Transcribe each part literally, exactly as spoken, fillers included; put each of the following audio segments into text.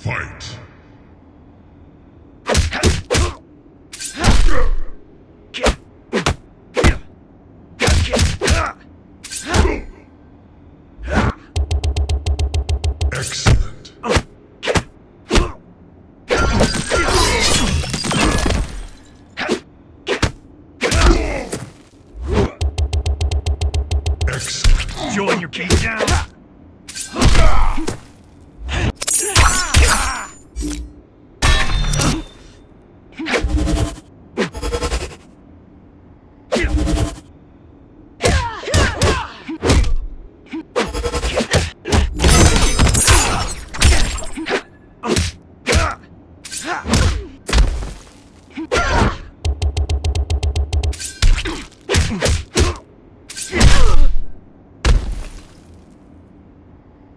Fight. Excellent. Excellent. Join your case down.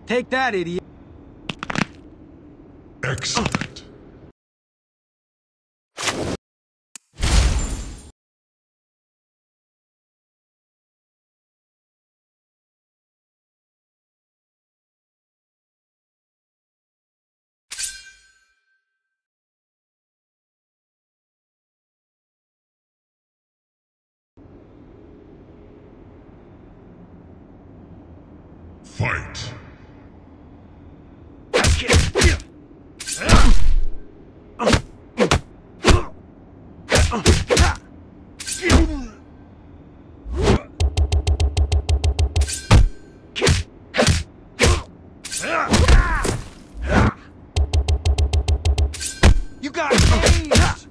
Take that, idiot. Excellent. Fight. You got it.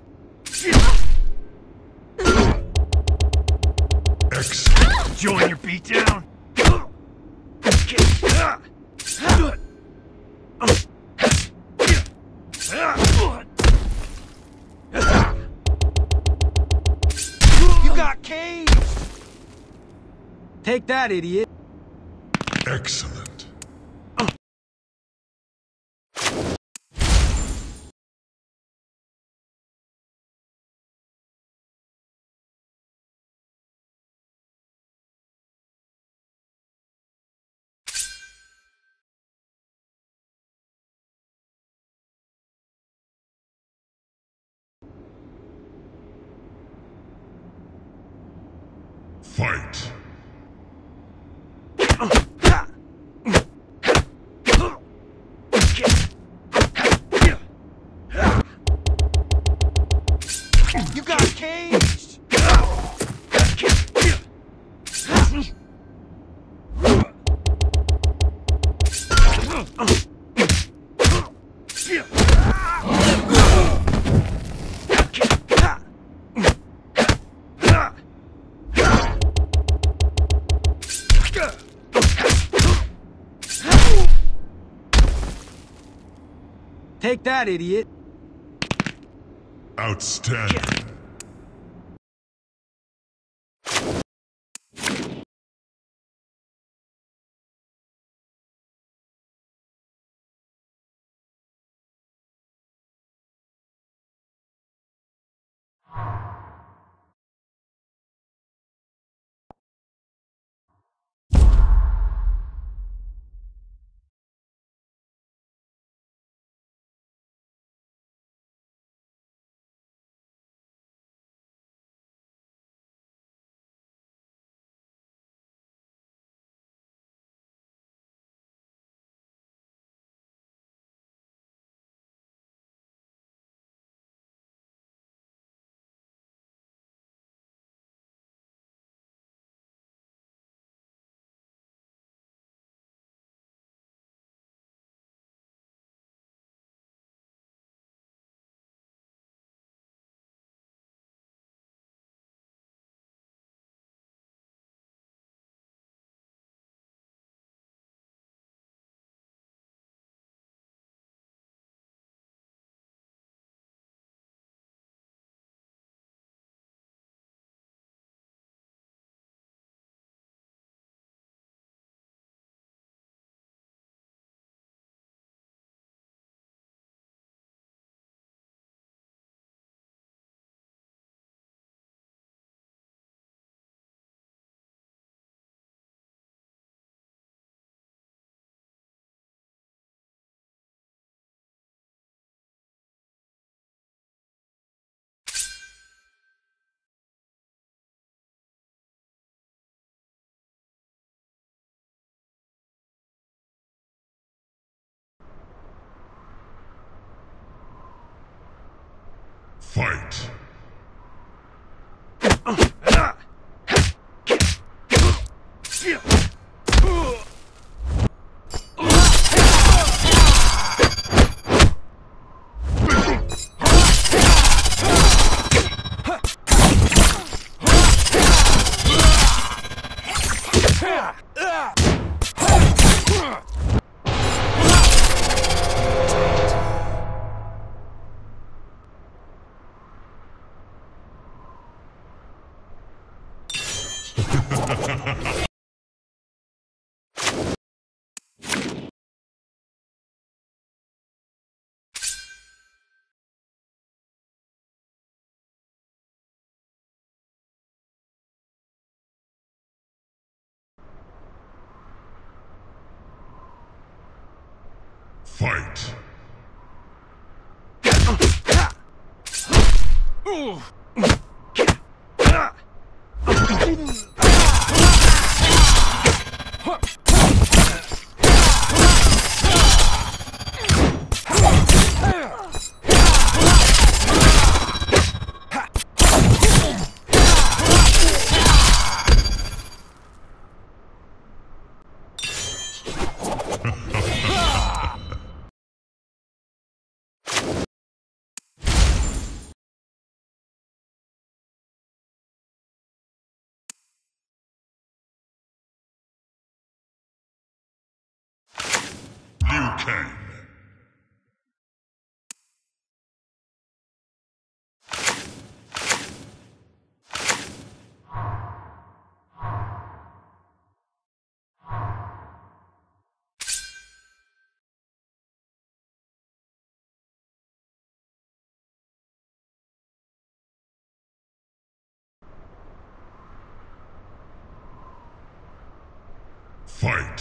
Excellent. Join your beat down. Take that, idiot. Excellent. Uh. Fight. You got caged! Take that, idiot! Outstanding. Fight! Fight. Okay. Fight.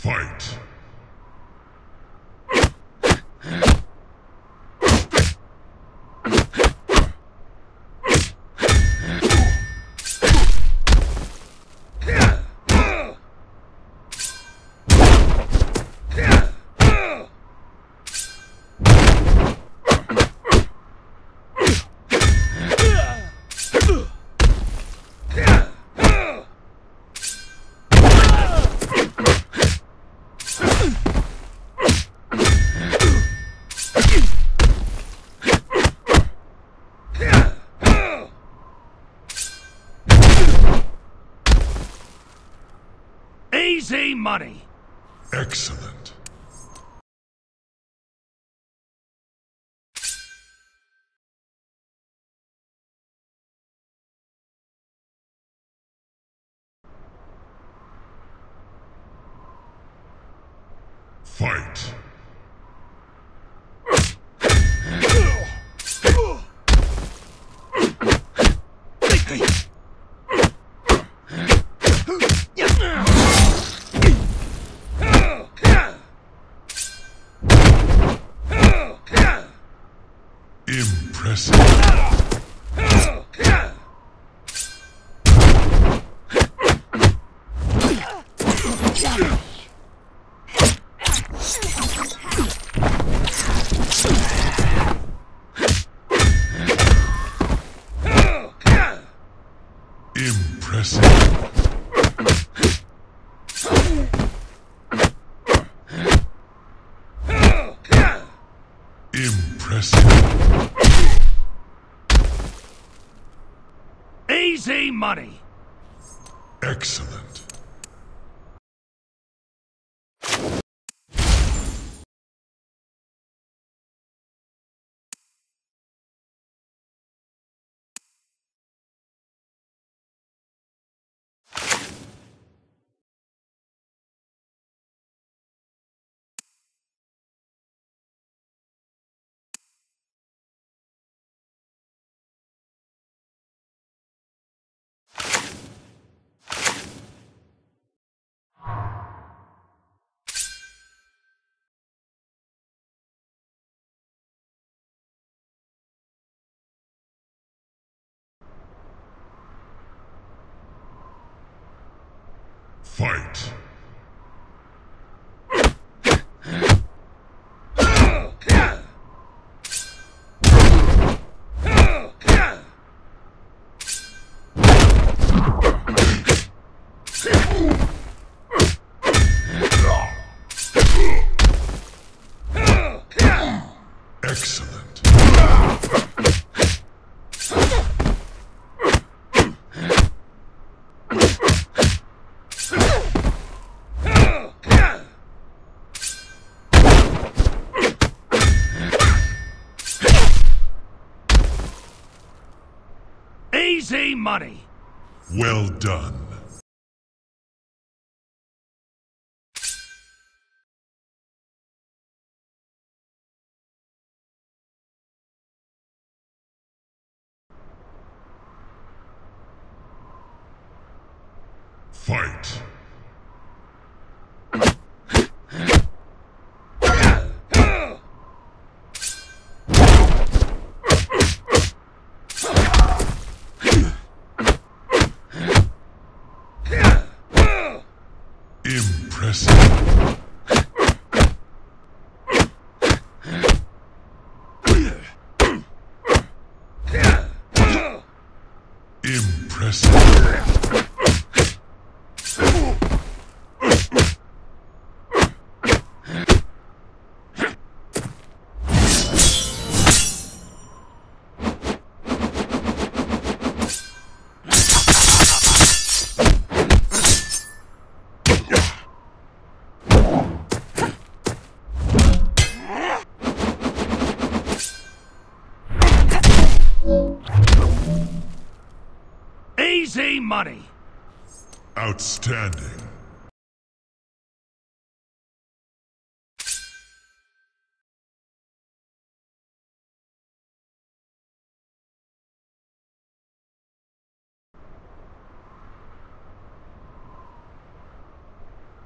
Fight! Easy money. Excellent. Fight. Impressive. Impressive. Impressive. Easy money. Excellent. Fight. Excellent. Easy money. Well done. Fight. Impressive. Impressive. Easy money. Outstanding.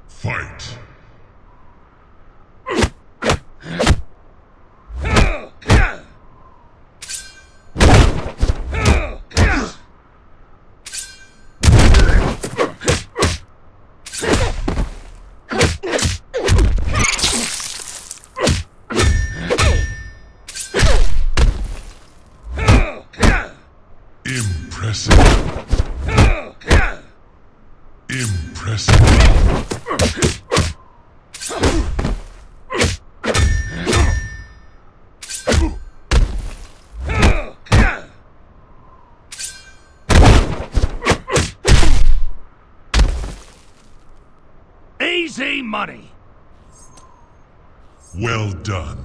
Fight. Impressive. Impressive. money. Well done.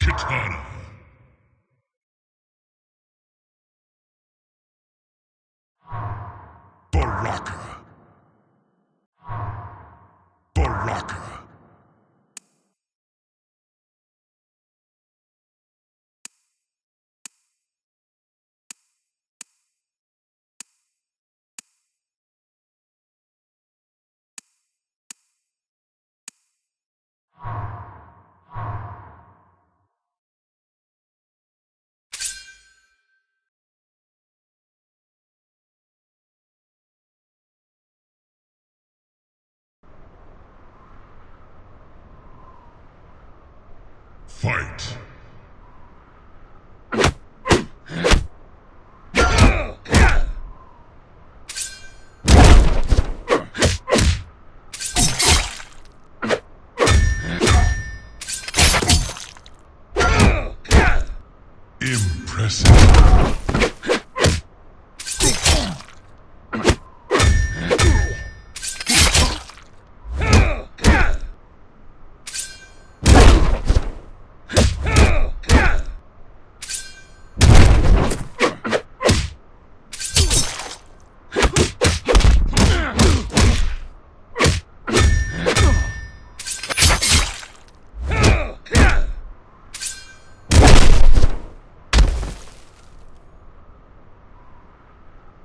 Katana. Baraka. Baraka. Fight. Impressive.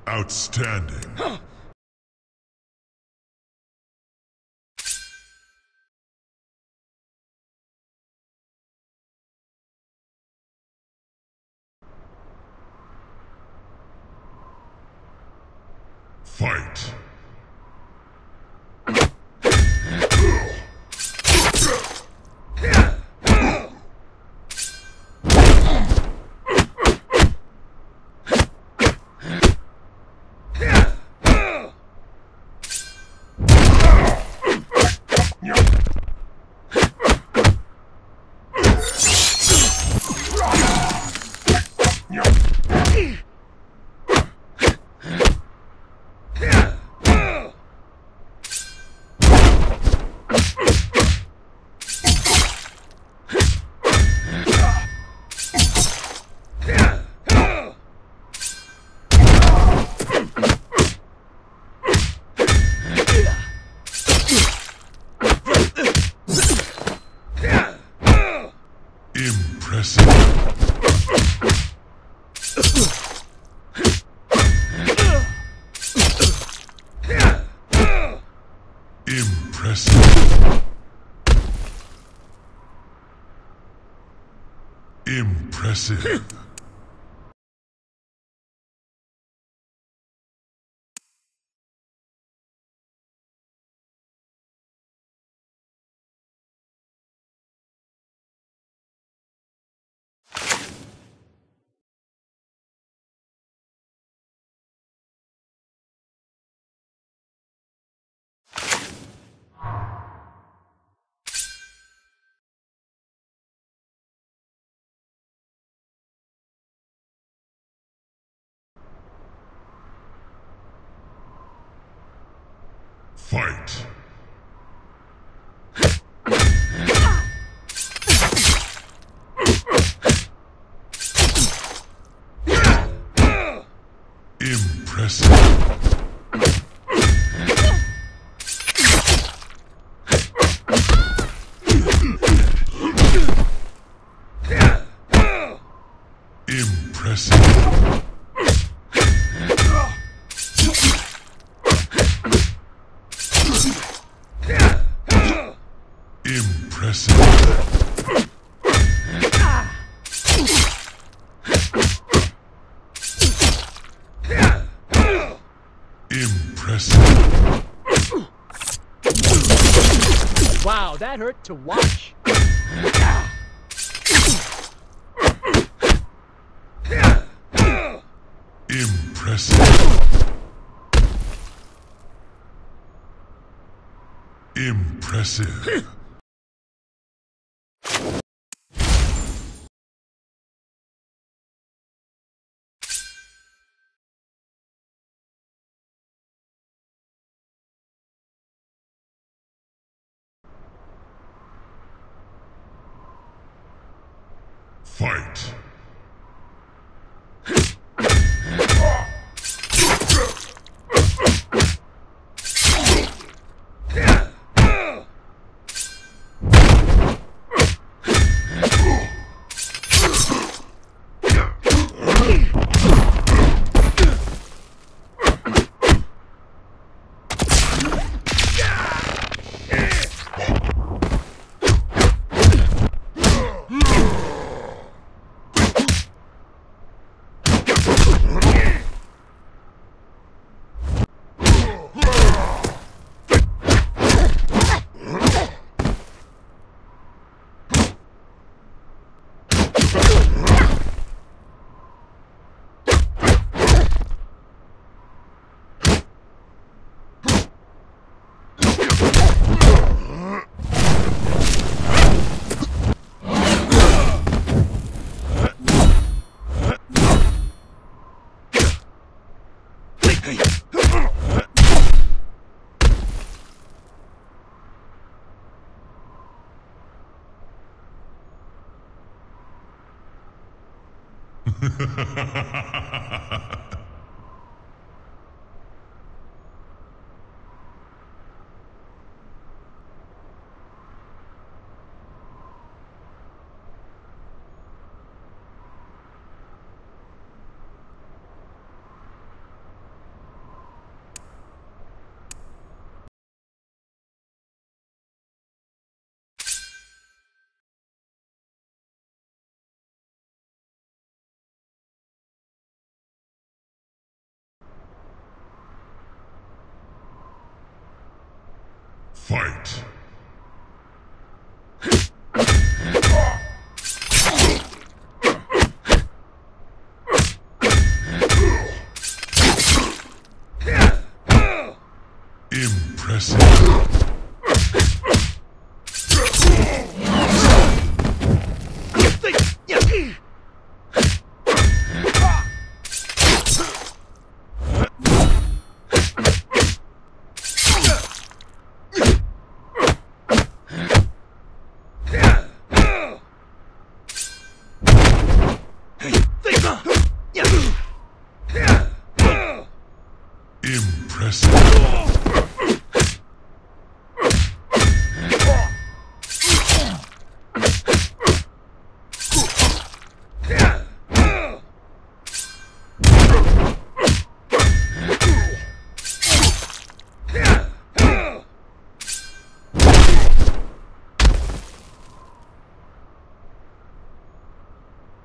Outstanding. Huh. Fight. Impressive. Impressive. Fight. Impressive. Impressive. Impressive. Impressive. Wow, that hurt to watch. Impressive. Impressive. Fight. Fight. Impressive.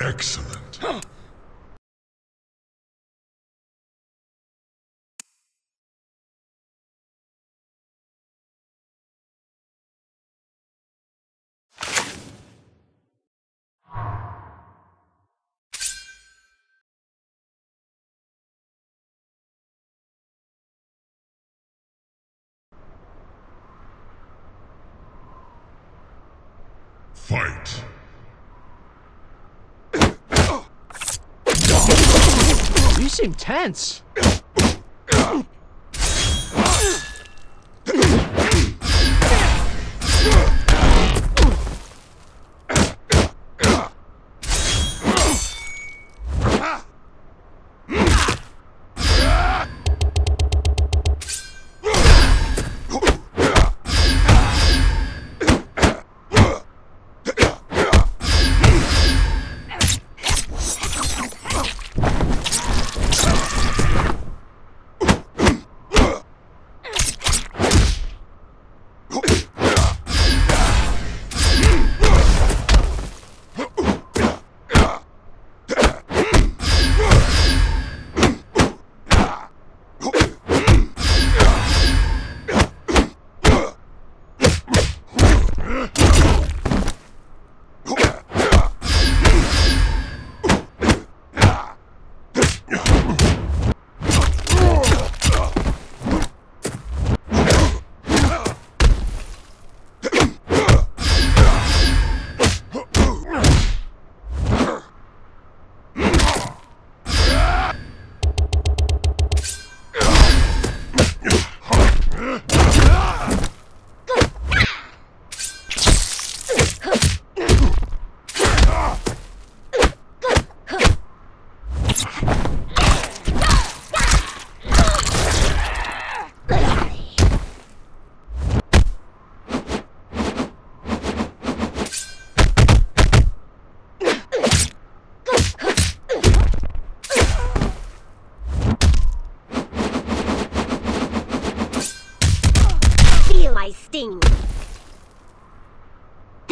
Excellent. Huh. Fight. You seem tense.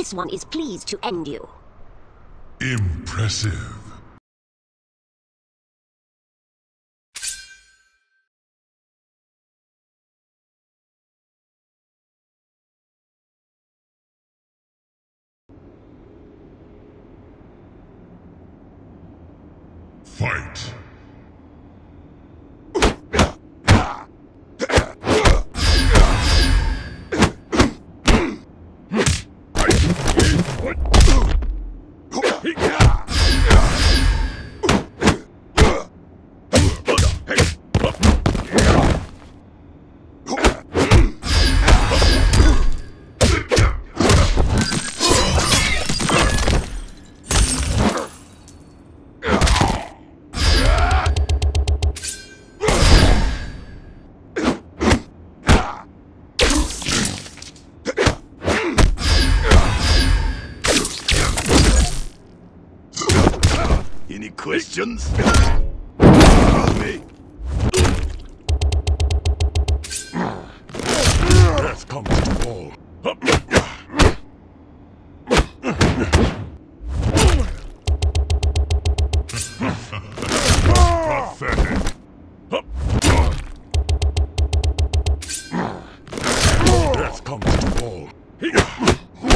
This one is pleased to end you. Impressive. Fight. Any questions? Help me. Death comes to all. Pathetic. Death comes to all. Baraka.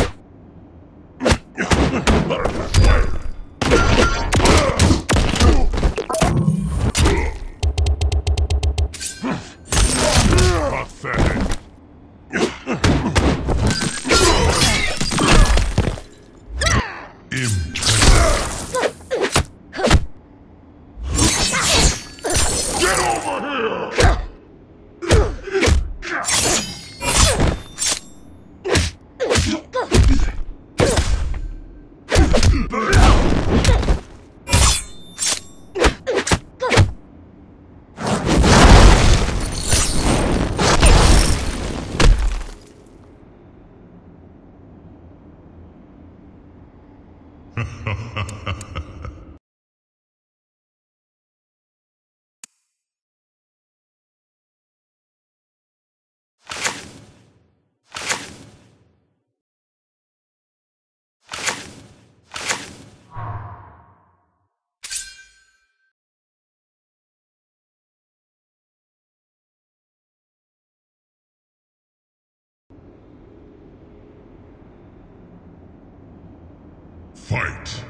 Fight!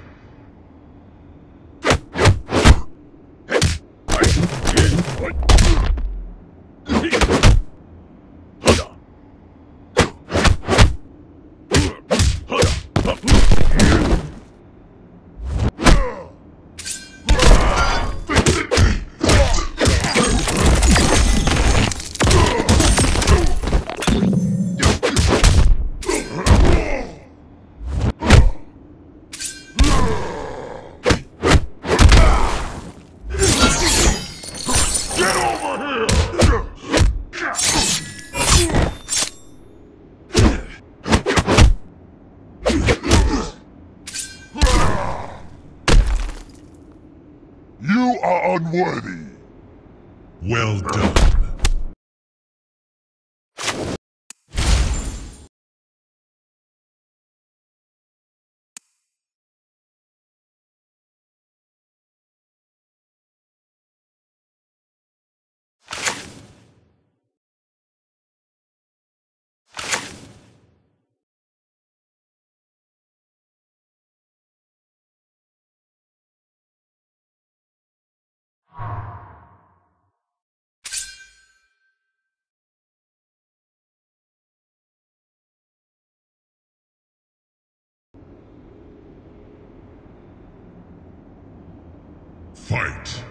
Unworthy. Well done. Fight. Yeah.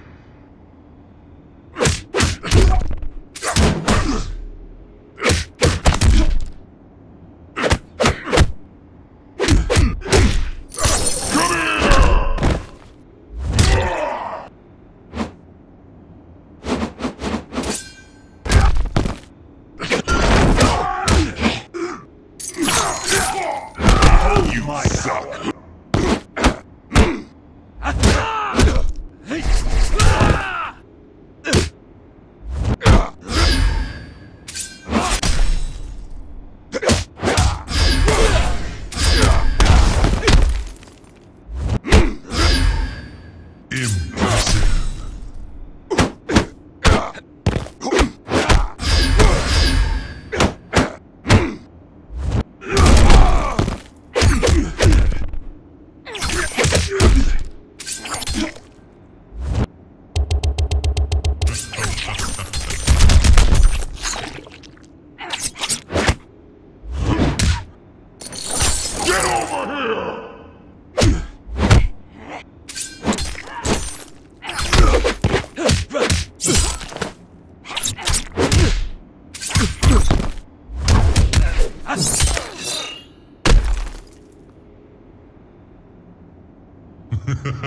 Ha ha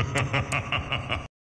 ha ha ha ha.